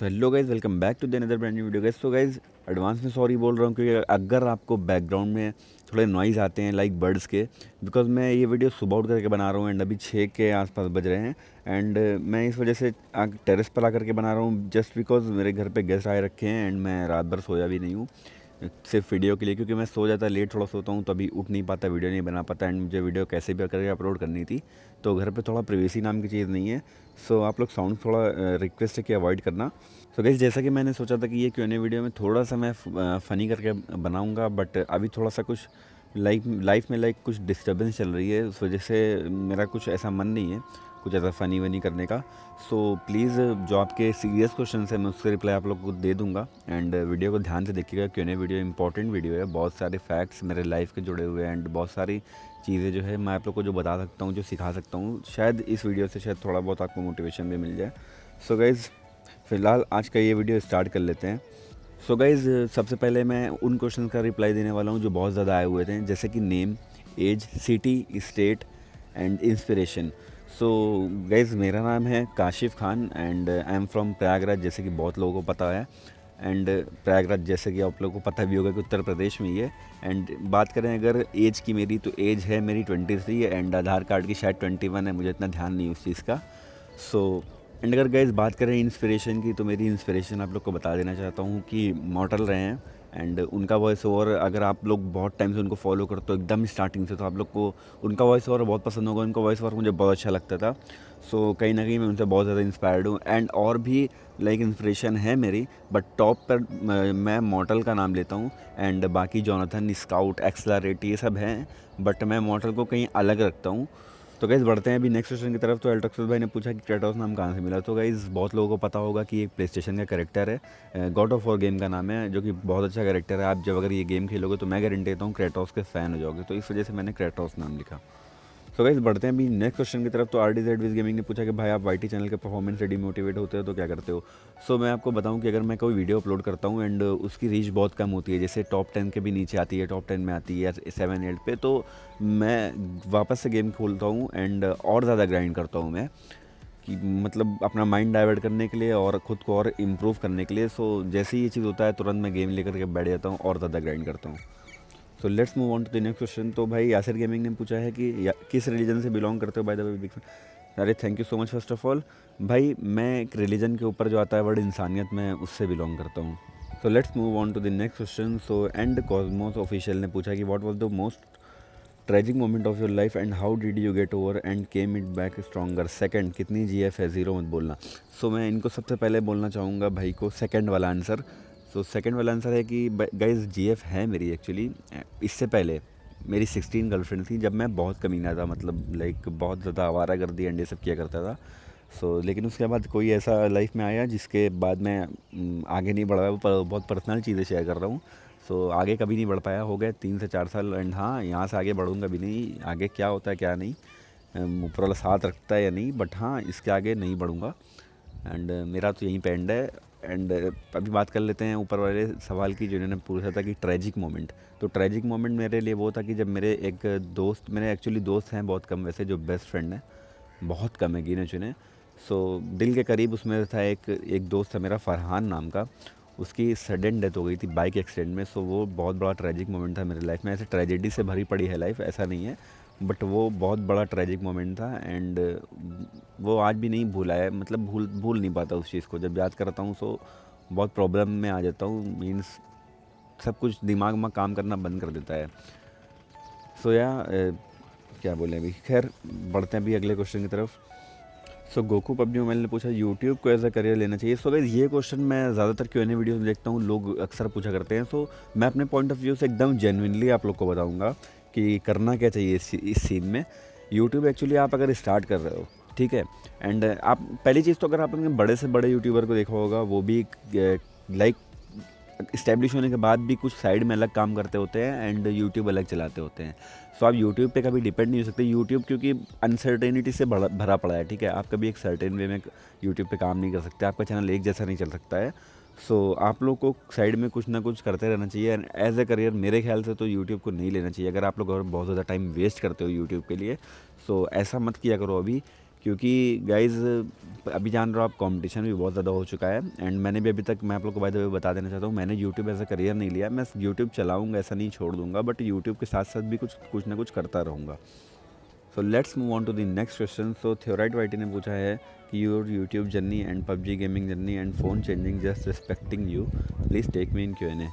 So hello guys, welcome back to the another brand new video guys. So guys advance में sorry बोल रहा हूँ क्योंकि अगर आपको बैकग्राउंड में थोड़े नॉइज़ आते हैं लाइक बर्ड्स के, बिकॉज मैं ये वीडियो सुबह उठ करके बना रहा हूँ एंड अभी 6 के आसपास बज रहे हैं एंड मैं इस वजह से टेरेस पर आ करके बना रहा हूँ जस्ट बिकॉज मेरे घर पर गेस्ट आए रखे हैं एंड मैं रात भर सोया भी नहीं हूँ सिर्फ वीडियो के लिए, क्योंकि मैं सो जाता लेट थोड़ा सोता हूँ तो अभी उठ नहीं पाता, वीडियो नहीं बना पाता एंड मुझे वीडियो कैसे भी करके अपलोड करनी थी। तो घर पे थोड़ा प्राइवेसी नाम की चीज़ नहीं है, सो आप लोग साउंड थोड़ा रिक्वेस्ट है कि अवॉइड करना। सो गाइस, जैसा कि मैंने सोचा था कि ये क्यों वीडियो में थोड़ा सा मैं फ़नी करके बनाऊँगा, बट अभी थोड़ा सा कुछ लाइफ में कुछ डिस्टर्बेंस चल रही है, उस वजह से मेरा कुछ ऐसा मन नहीं है कुछ ऐसा फ़नी वनी करने का। सो प्लीज़ जो आपके सीरियस क्वेश्चन है मैं उसके रिप्लाई आप लोग को दे दूंगा एंड वीडियो को ध्यान से देखिएगा। क्योंकि वीडियो इंपॉर्टेंट वीडियो है, बहुत सारे फैक्ट्स मेरे लाइफ के जुड़े हुए हैं एंड बहुत सारी चीज़ें जो है मैं आप लोग को जो बता सकता हूँ, जो सिखा सकता हूँ, शायद इस वीडियो से शायद थोड़ा बहुत आपको मोटिवेशन भी मिल जाए। सो गाइज़, फ़िलहाल आज का ये वीडियो स्टार्ट कर लेते हैं। सो गाइज़, सबसे पहले मैं उन क्वेश्चन का रिप्लाई देने वाला हूँ जो बहुत ज़्यादा आए हुए थे, जैसे कि name, age, city, state and inspiration. So guys, मेरा नाम है Kashif Khan and I am from Prayagraj, जैसे कि बहुत लोगों को पता है एंड प्रयागराज जैसे कि आप लोगों को पता भी होगा कि उत्तर प्रदेश में ही है। एंड बात करें अगर एज की मेरी, तो एज है मेरी 23 एंड आधार कार्ड की शायद 21 है, मुझे इतना ध्यान नहीं उस चीज़ का। सो एंड अगर गाइज़ बात करें इंस्पिरेशन की, तो मेरी इंस्पिरेशन आप लोग को बता देना चाहता हूँ कि मॉडल रहे हैं एंड उनका वॉइस ओवर, अगर आप लोग बहुत टाइम से उनको फॉलो करते हो एकदम स्टार्टिंग से, तो आप लोग को उनका वॉइस ओवर बहुत पसंद होगा। उनका वॉइस ओवर मुझे बहुत अच्छा लगता था, सो कहीं ना कहीं मैं उनसे बहुत ज़्यादा इंस्पायर्ड हूँ एंड और भी लाइक इंस्पिरेशन है मेरी, बट टॉप पर मैं मॉडल का नाम लेता हूँ एंड बाकी जोनाथन, स्काउट, एक्सलरेट ये सब हैं, बट मैं मॉडल को कहीं अलग रखता हूँ। तो गाइज़ बढ़ते हैं अभी नेक्स्ट क्वेश्चन की तरफ। तो एल्ट्रक्स भाई ने पूछा कि क्रेटोस नाम कहाँ से मिला। तो गाइज़, बहुत लोगों को पता होगा कि एक प्लेस्टेशन का कैरेक्टर है, गॉड ऑफ वॉर गेम का नाम है, जो कि बहुत अच्छा कैरेक्टर है। आप जब अगर ये गेम खेलोगे तो मैं गारंटी देता हूँ क्रेटोस के फ़ैन हो जाओगे, तो इस वजह से मैंने क्रेटोस नाम लिखा। तो गाइज़ बढ़ते हैं अभी नेक्स्ट क्वेश्चन की तरफ। तो RDZ गेमिंग ने पूछा कि भाई आप YT चैनल के परफॉर्मेंस से डिमोटिवेट होते हो तो क्या करते हो। सो मैं आपको बताऊं कि अगर मैं कोई वीडियो अपलोड करता हूं एंड उसकी रीच बहुत कम होती है, जैसे टॉप 10 के भी नीचे आती है, टॉप 10 में आती है 7-8 पे, तो मैं वापस से गेम खोलता हूँ एंड और ज़्यादा ग्राइंड करता हूँ मैं, कि मतलब अपना माइंड डाइवर्ट करने के लिए और ख़ुद को और इम्प्रूव करने के लिए। सो जैसे ही ये चीज़ होता है तुरंत मैं गेम लेकर के बैठ जाता हूँ और ज़्यादा ग्राइंड करता हूँ। So let's move on to the next question. तो भाई यासिर गेमिंग ने पूछा है कि किस रिलीजन से बिलोंग करते हो बाय द वे। अरे thank you so much first of all. भाई मैं एक रिलीजन के ऊपर जो आता है वर्ड इंसानियत, मैं उससे बिलोंग करता हूँ। So let's move on to the next question. So and cosmos official ने पूछा कि what was the most tragic moment of your life and how did you get over and came it back stronger. Second कितनी GF है, 0 मत बोलना। सो मैं इनको सबसे पहले बोलना चाहूँगा भाई को सेकंड वाला आंसर। तो सेकंड वाला आंसर है कि गाइज़ GF है मेरी एक्चुअली, इससे पहले मेरी 16 गर्लफ्रेंड थी जब मैं बहुत कमीना था, मतलब लाइक बहुत ज़्यादा आवारा गर्दी एंड ये सब किया करता था। सो लेकिन उसके बाद कोई ऐसा लाइफ में आया जिसके बाद मैं आगे नहीं बढ़ रहा, बहुत पर्सनल चीज़ें शेयर कर रहा हूँ। सो आगे कभी नहीं बढ़ पाया, हो गए 3 से 4 साल एंड हाँ यहाँ से आगे बढ़ूँगा भी नहीं, आगे क्या होता है क्या नहीं, ऊपर वाला साथ रखता है या नहीं, बट हाँ इसके आगे नहीं बढ़ूँगा एंड मेरा तो यहीं पे एंड है। एंड अभी बात कर लेते हैं ऊपर वाले सवाल की जिन्होंने पूछा था कि ट्रैजिक मोमेंट। तो ट्रैजिक मोमेंट मेरे लिए वो था कि जब मेरे एक दोस्त, मेरे एक्चुअली दोस्त हैं बहुत कम वैसे, जो बेस्ट फ्रेंड हैं बहुत कम है गिने चुने। सो दिल के करीब उसमें था एक दोस्त था मेरा फरहान नाम का, उसकी सडन डेथ हो गई थी बाइक एक्सीडेंट में। सो वो बहुत बड़ा ट्रैजिक मोमेंट था मेरे लाइफ में। ऐसे ट्रेजेडी से भरी पड़ी है लाइफ, ऐसा नहीं है, बट वो बहुत बड़ा ट्रैजिक मोमेंट था एंड वो आज भी नहीं भूला है, मतलब भूल नहीं पाता उस चीज़ को। जब याद करता हूँ सो बहुत प्रॉब्लम में आ जाता हूँ, मीन्स सब कुछ दिमाग में काम करना बंद कर देता है। सो क्या बोलें अभी, खैर बढ़ते हैं अभी अगले क्वेश्चन की तरफ। सो गोकू पबजी मोबाइल ने पूछा यूट्यूब को एज अ करियर लेना चाहिए। सो गाइस ये क्वेश्चन मैं ज़्यादातर Q&A वीडियोस में देखता हूँ, लोग अक्सर पूछा करते हैं। सो मैं अपने पॉइंट ऑफ व्यू से एकदम जेन्युइनली आप लोग को बताऊँगा कि करना क्या चाहिए इस सीन में। यूट्यूब एक्चुअली आप अगर स्टार्ट कर रहे हो, ठीक है, एंड आप पहली चीज़ तो अगर आपने बड़े से बड़े यूट्यूबर को देखा होगा वो भी लाइक इस्टेब्लिश होने के बाद भी कुछ साइड में अलग काम करते होते हैं एंड यूट्यूब अलग चलाते होते हैं। सो आप यूट्यूब पे कभी डिपेंड नहीं हो सकते, यूट्यूब क्योंकि अनसर्टेनिटी से भरा पड़ा है, ठीक है। आप कभी एक सर्टेन वे में यूट्यूब पे काम नहीं कर सकते, आपका चैनल एक जैसा नहीं चल सकता है। सो आप लोग को साइड में कुछ ना कुछ करते रहना चाहिए एंड एज ए करियर मेरे ख्याल से तो यूट्यूब को नहीं लेना चाहिए। अगर आप लोग और बहुत ज़्यादा टाइम वेस्ट करते हो यूट्यूब के लिए, सो ऐसा मत किया करो अभी क्योंकि गाइज़ अभी जान रहे हो आप, कंपटीशन भी बहुत ज़्यादा हो चुका है। एंड मैंने भी अभी तक, मैं आप लोग को बाय द वे बता देना चाहता हूँ, मैंने यूट्यूब ऐसा करियर नहीं लिया। मैं यूट्यूब चलाऊँगा, ऐसा नहीं छोड़ दूँगा, बट यूट्यूब के साथ साथ भी कुछ ना कुछ करता रहूँगा। So let's move on to the next question. So थ्योराइट वाइटी ने पूछा है कि your YouTube journey and PUBG gaming journey and phone changing just respecting you, please take me in Q&A।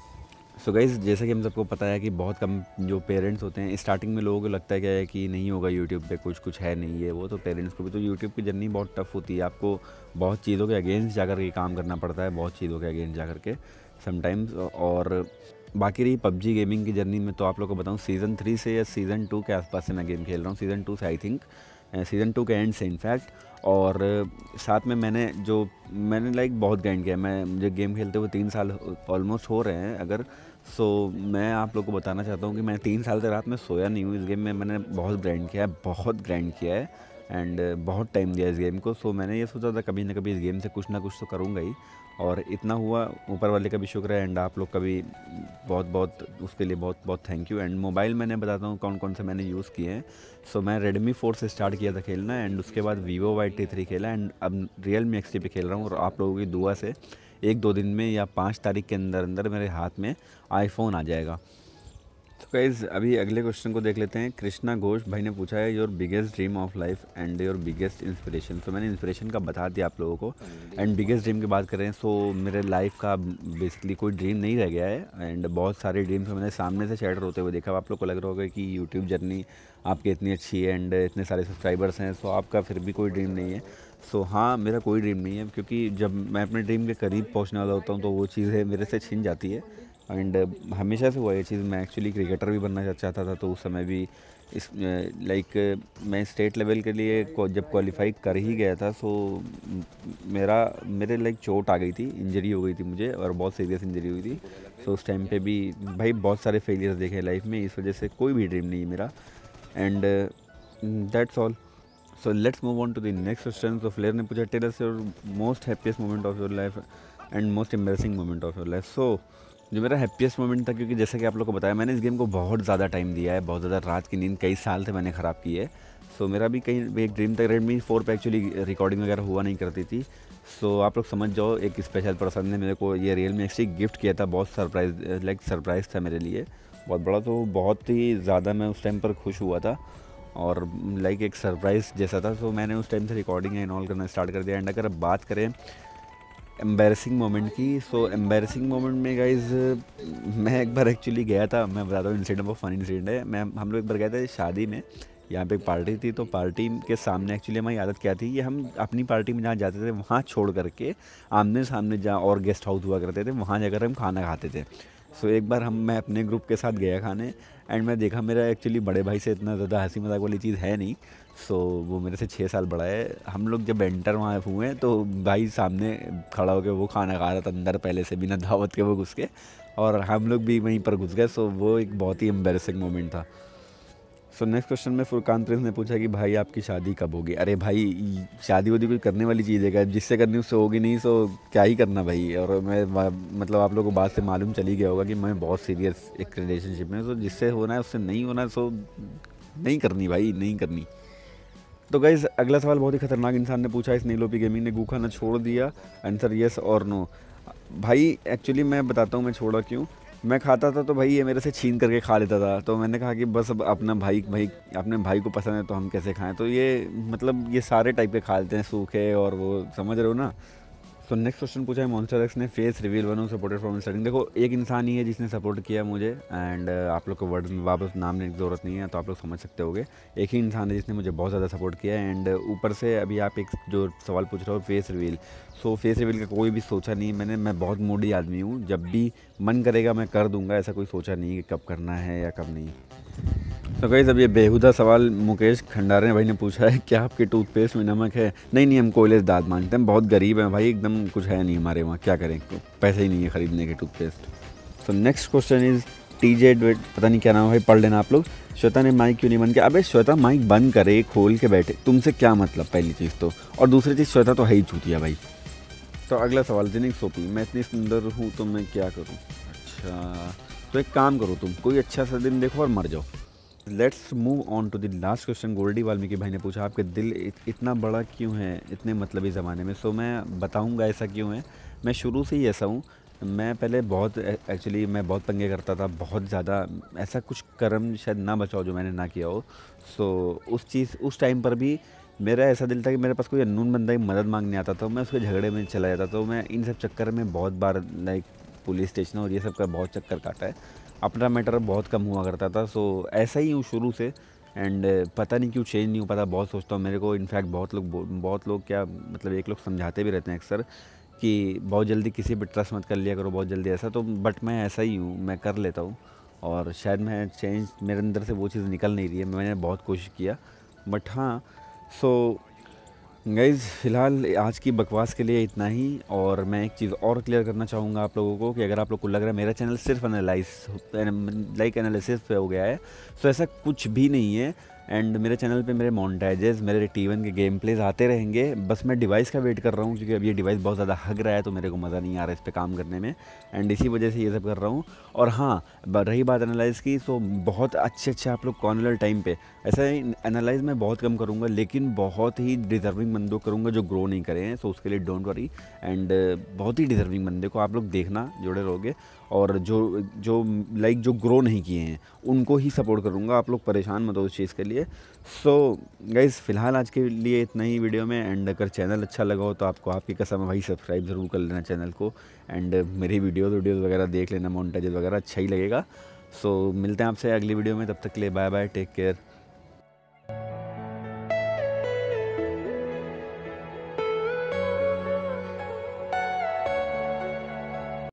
So guys, जैसा कि हम सबको पता है कि बहुत कम जो पेरेंट्स होते हैं, स्टार्टिंग में लोगों को लगता है क्या है कि नहीं होगा यूट्यूब पे, कुछ है नहीं है वो, तो पेरेंट्स को भी तो यूट्यूब की जर्नी बहुत टफ होती है। आपको बहुत चीज़ों के अगेंस्ट जाकर के काम करना पड़ता है, बहुत चीज़ों के अगेंस्ट जाकर के समटाइम्स। और बाकी रही पबजी गेमिंग की जर्नी में, तो आप लोग को बताऊँ सीज़न 3 से या सीज़न 2 के आसपास से मैं गेम खेल रहा हूँ, सीज़न 2 से आई थिंक, सीज़न 2 के एंड से इनफैक्ट। और साथ में मैंने लाइक बहुत ग्राइंड किया। मैं मुझे गेम खेलते हुए 3 साल ऑलमोस्ट हो रहे हैं अगर, सो मैं आप लोग को बताना चाहता हूँ कि मैं 3 साल से रात में सोया नहीं हूँ। इस गेम में मैंने बहुत ग्राइंड किया है एंड बहुत टाइम दिया इस गेम को। सो मैंने ये सोचा था कभी ना कभी इस गेम से कुछ ना कुछ तो करूँगा ही, और इतना हुआ। ऊपर वाले का भी शुक्र है एंड आप लोग का भी बहुत उसके लिए बहुत थैंक यू। एंड मोबाइल मैंने बताता हूँ कौन कौन से मैंने यूज़ किए हैं। सो मैं Redmi 4 से स्टार्ट किया था खेलना, एंड उसके बाद Vivo Y T3 खेला, एंड अब Realme XT पे खेल रहा हूँ। और आप लोगों की दुआ से 1-2 दिन में या 5 तारीख के अंदर मेरे हाथ में iPhone आ जाएगा। तो गाइज़, अभी अगले क्वेश्चन को देख लेते हैं। कृष्णा घोष भाई ने पूछा है your biggest dream of life and your biggest inspiration. तो मैंने इंस्पिरेशन का बता दिया आप लोगों को, एंड बिगेस्ट ड्रीम की बात करें तो मेरे लाइफ का बेसिकली कोई ड्रीम नहीं रह गया है। एंड बहुत सारे ड्रीम्स मैंने सामने से शैटर होते हुए देखा। आप लोग को लग रहा होगा कि यूट्यूब जर्नी आपकी इतनी अच्छी है एंड इतने सारे सब्सक्राइबर्स हैं, सो आपका फिर भी कोई ड्रीम नहीं है। सो हाँ, मेरा कोई ड्रीम नहीं है, क्योंकि जब मैं अपने ड्रीम के करीब पहुँचने वाला होता हूँ तो वो चीज़ें मेरे से छिन जाती है। एंड हमेशा से हुआ ये चीज़। मैं एक्चुअली क्रिकेटर भी बनना चाहता था, तो उस समय भी इस लाइक मैं स्टेट लेवल के लिए जब क्वालिफाई कर ही गया था, सो मेरे लाइक चोट आ गई थी, इंजरी हो गई थी मुझे, और बहुत सीरियस इंजरी हुई थी। सो उस टाइम पे भी भाई बहुत सारे फेलियर्स देखे लाइफ में, इस वजह से कोई भी ड्रीम नहीं है मेरा। And that's all. So let's move on to the next question. So flair ने पूछा tell us your most happiest moment of your life and most embarrassing moment of your life. So जो मेरा happiest moment था, क्योंकि जैसे कि आप लोग को बताया मैंने इस गेम को बहुत ज़्यादा टाइम दिया है, बहुत ज़्यादा रात की नींद कई साल से मैंने ख़राब की है। सो मेरा भी कहीं एक ड्रीम था। Redmi 4 पे एक्चुअली रिकॉर्डिंग वगैरह हुआ नहीं करती थी, सो आप लोग समझ जाओ एक स्पेशल पर्सन ने मेरे को ये Realme XT गिफ्ट किया था। बहुत सरप्राइज़ था मेरे लिए, बहुत बड़ा, तो बहुत ही ज़्यादा मैं उस टाइम पर खुश हुआ था और लाइक एक सरप्राइज़ जैसा था। सो मैंने उस टाइम से रिकॉर्डिंग एंड ऑल करना स्टार्ट कर दिया। एंड अगर अब बात करें एम्बैरसिंग मोमेंट की, सो एम्बैरसिंग मोमेंट में गाइज़ मैं एक बार एक्चुअली गया था, मैं बताता हूँ इंसिडेंट, बहुत फ़नी इंसिडेंट है। हम लोग एक बार गए थे शादी में, यहाँ पे एक पार्टी थी, तो पार्टी के सामने एक्चुअली हमारी आदत क्या थी कि हम अपनी पार्टी में जहाँ जाते थे वहाँ छोड़ करके आमने सामने जहाँ और गेस्ट हाउस हुआ करते थे वहाँ जाकर हम खाना खाते थे। सो एक बार मैं अपने ग्रुप के साथ गया खाने, एंड मैं देखा मेरा एक्चुअली बड़े भाई से इतना ज़्यादा हंसी मजाक वाली चीज़ है नहीं। सो वो मेरे से 6 साल बड़ा है। हम लोग जब एंटर वहाँ हुए तो भाई सामने खड़ा होकर वो खाना खा रहा था अंदर, पहले से बिना दावत के वो घुस के, और हम लोग भी वहीं पर घुस गए। सो वो एक बहुत ही एम्बैरसिंग मोमेंट था। सो नेक्स्ट क्वेश्चन में फुरकान प्रिंस ने पूछा कि भाई आपकी शादी कब होगी। अरे भाई, शादी वादी कोई करने वाली चीज़ है क्या, जिससे करनी उससे होगी नहीं, सो क्या ही करना भाई। और मैं मतलब आप लोगों को बात से मालूम चली गया होगा कि मैं बहुत सीरियस एक रिलेशनशिप में, सो जिससे होना है उससे नहीं होना, सो नहीं करनी भाई, नहीं करनी। तो गाइज़, अगला सवाल बहुत ही ख़तरनाक इंसान ने पूछा है, स्नीलोपी गेमिंग ने गूखा ना छोड़ दिया, आंसर यस और नो। भाई एक्चुअली मैं बताता हूँ मैं छोड़ा क्यों। मैं खाता था तो भाई ये मेरे से छीन करके खा लेता था, तो मैंने कहा कि बस अब अपने भाई को पसंद है तो हम कैसे खाएं। तो ये मतलब ये सारे टाइप के खा लेते हैं, सूखे और वो, समझ रहे हो ना। तो नेक्स्ट क्वेश्चन पूछा है मॉन्स्टर एक्स ने, face reveal one supported from starting. देखो एक इंसान ही है जिसने सपोर्ट किया मुझे, एंड आप लोग को वर्ड में वापस नाम लेने की ज़रूरत नहीं है, तो आप लोग समझ सकते होगे एक ही इंसान है जिसने मुझे बहुत ज़्यादा सपोर्ट किया। एंड ऊपर से अभी आप एक जो सवाल पूछ रहे हो face reveal, so face reveal का कोई भी सोचा नहीं मैंने। मैं बहुत मूडी आदमी हूँ, जब भी मन करेगा मैं कर दूँगा, ऐसा कोई सोचा नहीं कि कब करना है या कब नहीं। तो गाइस, अब ये बेहुदा सवाल मुकेश खंडारे भाई ने पूछा है क्या आपके टूथपेस्ट में नमक है। नहीं, हम कोयले से दाद मांगते हैं, बहुत गरीब हैं भाई, एकदम कुछ है नहीं हमारे वहाँ, क्या करें, पैसे ही नहीं है ख़रीदने के toothpaste. So next question is TJ, पता नहीं क्या नाम है, पढ़ लेना आप लोग। श्वेता ने माइक क्यों नहीं बंद किया। अबे श्वेता माइक बंद करे, खोल के बैठे, तुमसे क्या मतलब, पहली चीज़ तो, और दूसरी चीज़ श्वेता तो है ही चूतिया भाई। तो अगला सवाल जिनिक सोपी, मैं इतनी सुंदर हूँ तो मैं क्या करूँ। अच्छा, तो एक काम करो, तुम कोई अच्छा सा दिन देखो और मर जाओ। Let's move on to the last question. Goldy Valmiki भाई ने पूछा आपके दिल इतना बड़ा क्यों है इतने मतलबी ज़माने में। सो मैं बताऊंगा ऐसा क्यों है। मैं शुरू से ही ऐसा हूँ। मैं पहले बहुत पंगे करता था, बहुत ज़्यादा। ऐसा कुछ कर्म शायद ना बचाओ जो मैंने ना किया हो। सो उस टाइम पर भी मेरा ऐसा दिल था कि मेरे पास कोई अननोन बंदा ही मदद मांगने आता था, मैं उसके झगड़े में चला जाता था। मैं इन सब चक्कर में बहुत बार लाइक पुलिस स्टेशन और ये सब का बहुत चक्कर काटा है। अपना मैटर बहुत कम हुआ करता था। सो ऐसा ही हूँ शुरू से। एंड पता नहीं क्यों चेंज नहीं हो पाता। बहुत सोचता हूँ मेरे को। इनफैक्ट बहुत लोग क्या मतलब एक लोग समझाते भी रहते हैं अक्सर कि बहुत जल्दी किसी पर ट्रस्ट मत कर लिया करो, बहुत जल्दी ऐसा। तो बट मैं ऐसा ही हूँ, मैं कर लेता हूँ। और शायद मैं चेंज मेरे अंदर से वो चीज़ निकल नहीं रही है। मैंने बहुत कोशिश किया बट हाँ। सो गाइज़ फ़िलहाल आज की बकवास के लिए इतना ही। और मैं एक चीज़ और क्लियर करना चाहूँगा आप लोगों को कि अगर आप लोग को लग रहा है मेरा चैनल सिर्फ एनालिसिस पे हो गया है, तो ऐसा कुछ भी नहीं है। एंड मेरे चैनल पे मेरे मॉन्टाइजेस, मेरे T1 के गेम प्लेज आते रहेंगे। बस मैं डिवाइस का वेट कर रहा हूँ क्योंकि अब ये डिवाइस बहुत ज़्यादा हग रहा है तो मेरे को मज़ा नहीं आ रहा है इस पर काम करने में। एंड इसी वजह से ये सब कर रहा हूँ। और हाँ, रही बात एनालाइज़ की, तो बहुत अच्छे आप लोग कॉर्नर टाइम पे ऐसा एनालाइज़ मैं बहुत कम करूँगा, लेकिन बहुत ही डिज़र्विंग बंदों करूँगा जो ग्रो नहीं करे हैं। सो उसके लिए डोंट वरी। एंड बहुत ही डिज़र्विंग बंदे को आप लोग देखना, जुड़े रहोगे। और जो ग्रो नहीं किए हैं उनको ही सपोर्ट करूँगा। आप लोग परेशान मत हो उस चीज़ के लिए। सो गाइज़ फ़िलहाल आज के लिए इतना ही वीडियो में। एंड अगर चैनल अच्छा लगा हो तो आपको आपकी कसम है भाई, सब्सक्राइब ज़रूर कर लेना चैनल को। एंड मेरी वीडियोज़ वगैरह देख लेना, मॉन्टेज वगैरह अच्छा ही लगेगा। सो मिलते हैं आपसे अगली वीडियो में। तब तक के लिए बाय बाय, टेक केयर।